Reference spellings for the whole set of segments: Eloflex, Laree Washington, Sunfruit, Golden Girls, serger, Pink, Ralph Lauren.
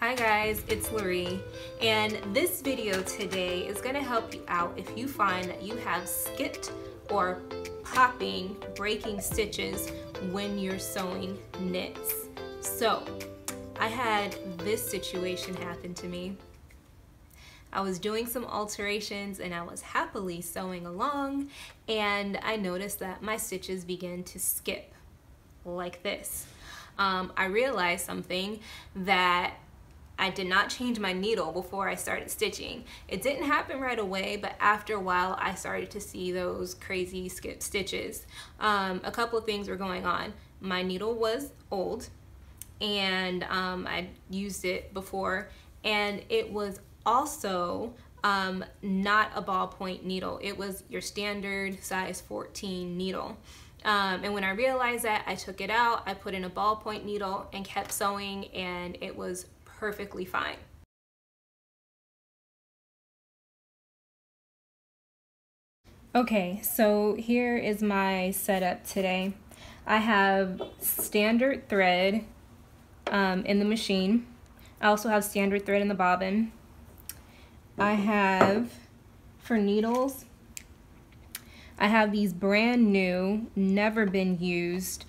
Hi guys, it's Laree, and this video today is going to help you out if you find that you have skipped or popping, breaking stitches when you're sewing knits. So I had this situation happen to me. I was doing some alterations and I was happily sewing along, and I noticed that my stitches began to skip like this. I realized something, that I did not change my needle before I started stitching. It didn't happen right away, but after a while I started to see those crazy skip stitches. A couple of things were going on. My needle was old, and I used it before, and it was also not a ballpoint needle. It was your standard size 14 needle. And when I realized that, I took it out, I put in a ballpoint needle and kept sewing, and it was perfectly fine. Okay, so here is my setup today. I have standard thread in the machine. I also have standard thread in the bobbin. I have, for needles, I have these brand new, never been used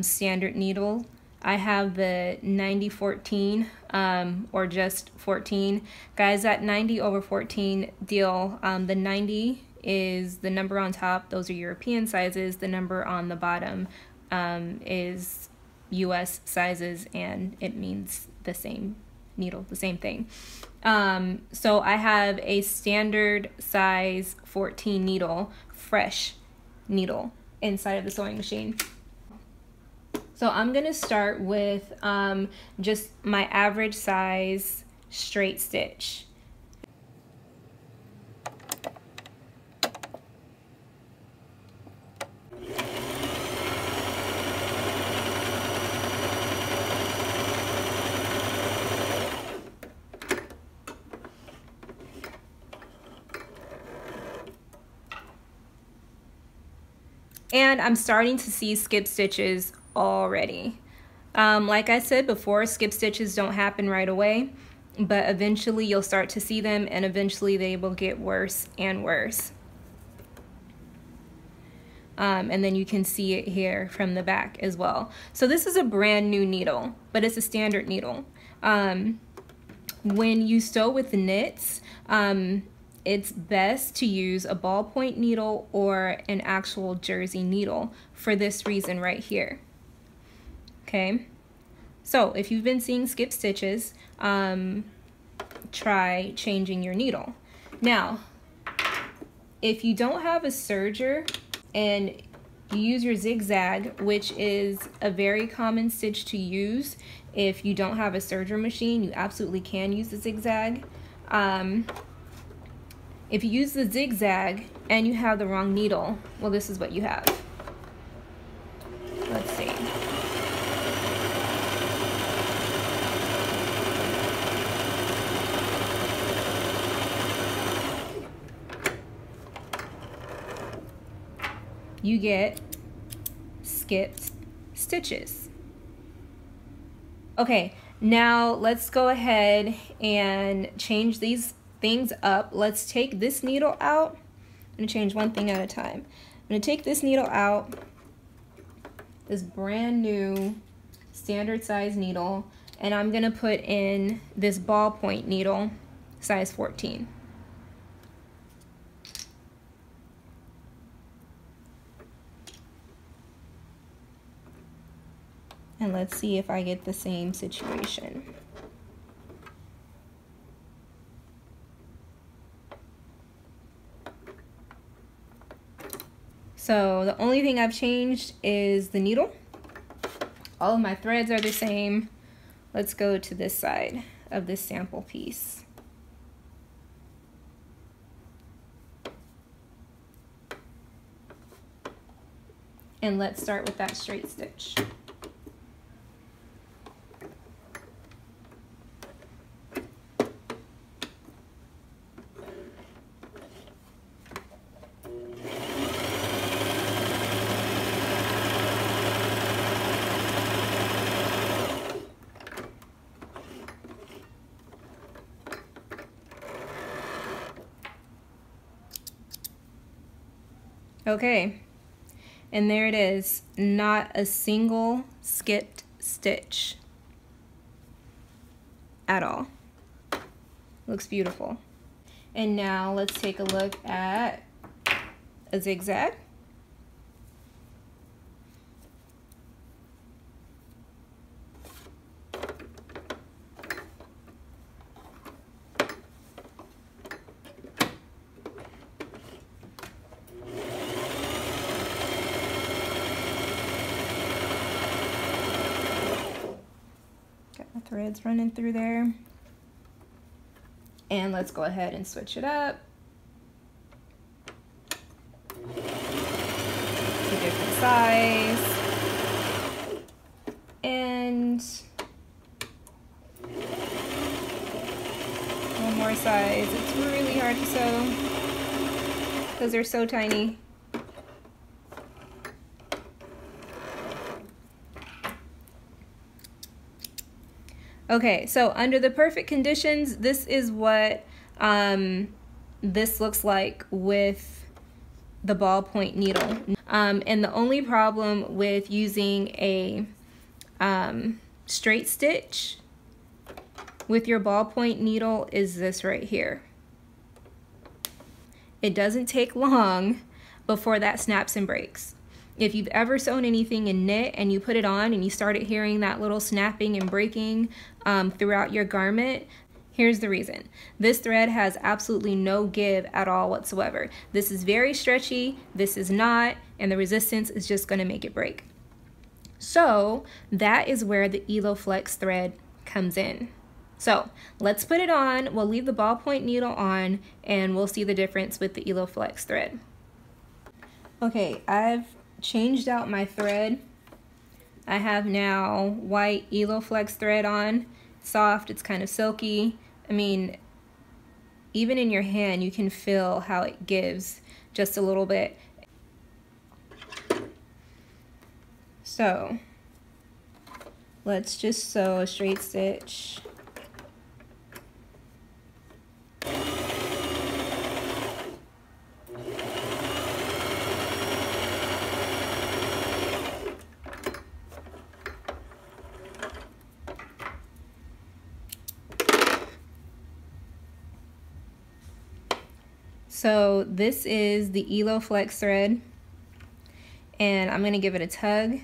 standard needles. I have the 90-14 or just 14. Guys, that 90 over 14 deal, the 90 is the number on top, those are European sizes, the number on the bottom is US sizes, and it means the same needle, the same thing. So I have a standard size 14 needle, fresh needle, inside of the sewing machine. So I'm gonna start with just my average size straight stitch. And I'm starting to see skip stitches already. Like I said before, skip stitches don't happen right away, but eventually you'll start to see them, and eventually they will get worse and worse. And then you can see it here from the back as well. So this is a brand new needle, but it's a standard needle. When you sew with knits, it's best to use a ballpoint needle or an actual jersey needle for this reason right here. Okay, so if you've been seeing skip stitches, try changing your needle. Now, if you don't have a serger and you use your zigzag, which is a very common stitch to use, if you don't have a serger machine, you absolutely can use the zigzag. If you use the zigzag and you have the wrong needle, well, this is what you have. Let's see. You get skipped stitches. Okay, now let's go ahead and change these things up. Let's take this needle out. I'm gonna change one thing at a time. I'm gonna take this needle out, this brand new standard size needle, and I'm gonna put in this ballpoint needle, size 14. And let's see if I get the same situation. So the only thing I've changed is the needle. All of my threads are the same. Let's go to this side of this sample piece. And let's start with that straight stitch. Okay, and there it is, not a single skipped stitch at all. Looks beautiful. And now let's take a look at a zigzag. Threads running through there, and let's go ahead and switch it up to different size, and one more size. It's really hard to sew because they're so tiny. Okay, so under the perfect conditions, this is what this looks like with the ballpoint needle. And the only problem with using a straight stitch with your ballpoint needle is this right here. It doesn't take long before that snaps and breaks. If you've ever sewn anything in knit and you put it on and you started hearing that little snapping and breaking throughout your garment, here's the reason. This thread has absolutely no give at all whatsoever. This is very stretchy, this is not, and the resistance is just gonna make it break. So that is where the Eloflex thread comes in. So let's put it on, we'll leave the ballpoint needle on, and we'll see the difference with the Eloflex thread. Okay, I've changed out my thread. I have now white Eloflex thread on. Soft, it's kind of silky. I mean, even in your hand you can feel how it gives just a little bit. So let's just sew a straight stitch. So this is the Eloflex thread, and I'm gonna give it a tug,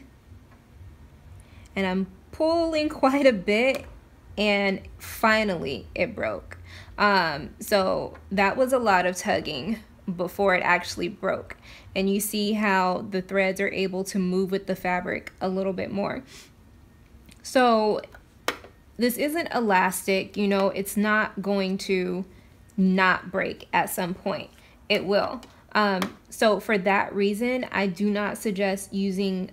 and I'm pulling quite a bit, and finally it broke. So that was a lot of tugging before it actually broke, and you see how the threads are able to move with the fabric a little bit more. So this isn't elastic, you know, it's not going to not break at some point. It will. So for that reason, I do not suggest using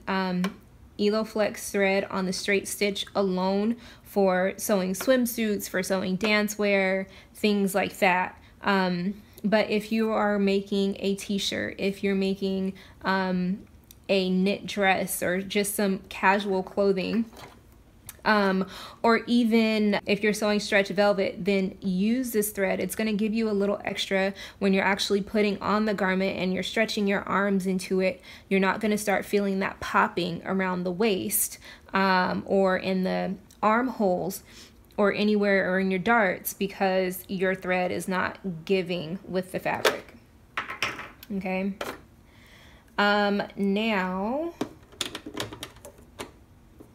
Eloflex thread on the straight stitch alone for sewing swimsuits, for sewing dancewear, things like that. But if you are making a t-shirt, if you're making a knit dress or just some casual clothing, or even if you're sewing stretch velvet, then use this thread. It's going to give you a little extra when you're actually putting on the garment and you're stretching your arms into it. You're not going to start feeling that popping around the waist or in the armholes or anywhere or in your darts because your thread is not giving with the fabric. Okay. Now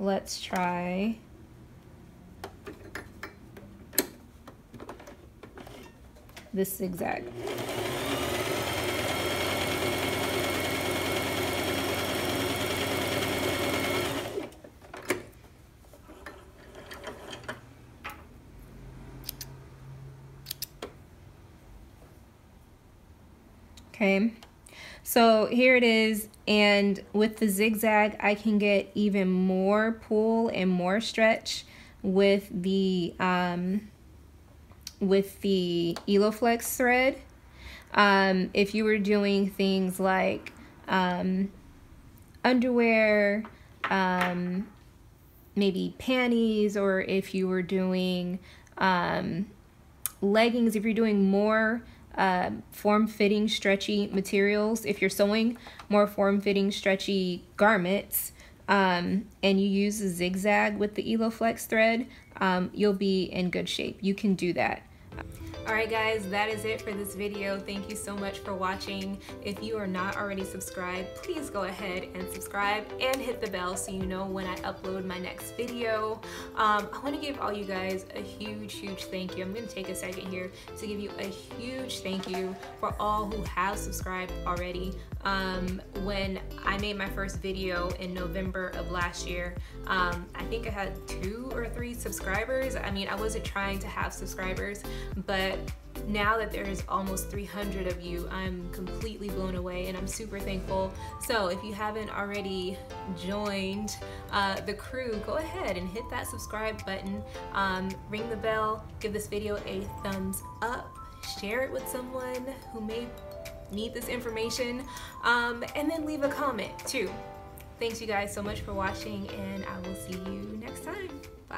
let's try this zigzag. Okay. So here it is, and with the zigzag, I can get even more pull and more stretch with the Eloflex thread. If you were doing things like underwear, maybe panties, or if you were doing leggings, if you're doing more form-fitting, stretchy materials. If you're sewing more form-fitting, stretchy garments, and you use a zigzag with the Eloflex thread, you'll be in good shape. You can do that. Alright guys, that is it for this video. Thank you so much for watching. If you are not already subscribed, please go ahead and subscribe and hit the bell so you know when I upload my next video. I want to give all you guys a huge thank you. I'm going to take a second here to give you a huge thank you for all who have subscribed already. When I made my first video in November of last year, I think I had 2 or 3 subscribers. I mean, I wasn't trying to have subscribers, but now that there's almost 300 of you, I'm completely blown away and I'm super thankful. So if you haven't already joined the crew, go ahead and hit that subscribe button, ring the bell, give this video a thumbs up, share it with someone who may need this information, and then leave a comment too. Thanks you guys so much for watching, and I will see you next time. Bye.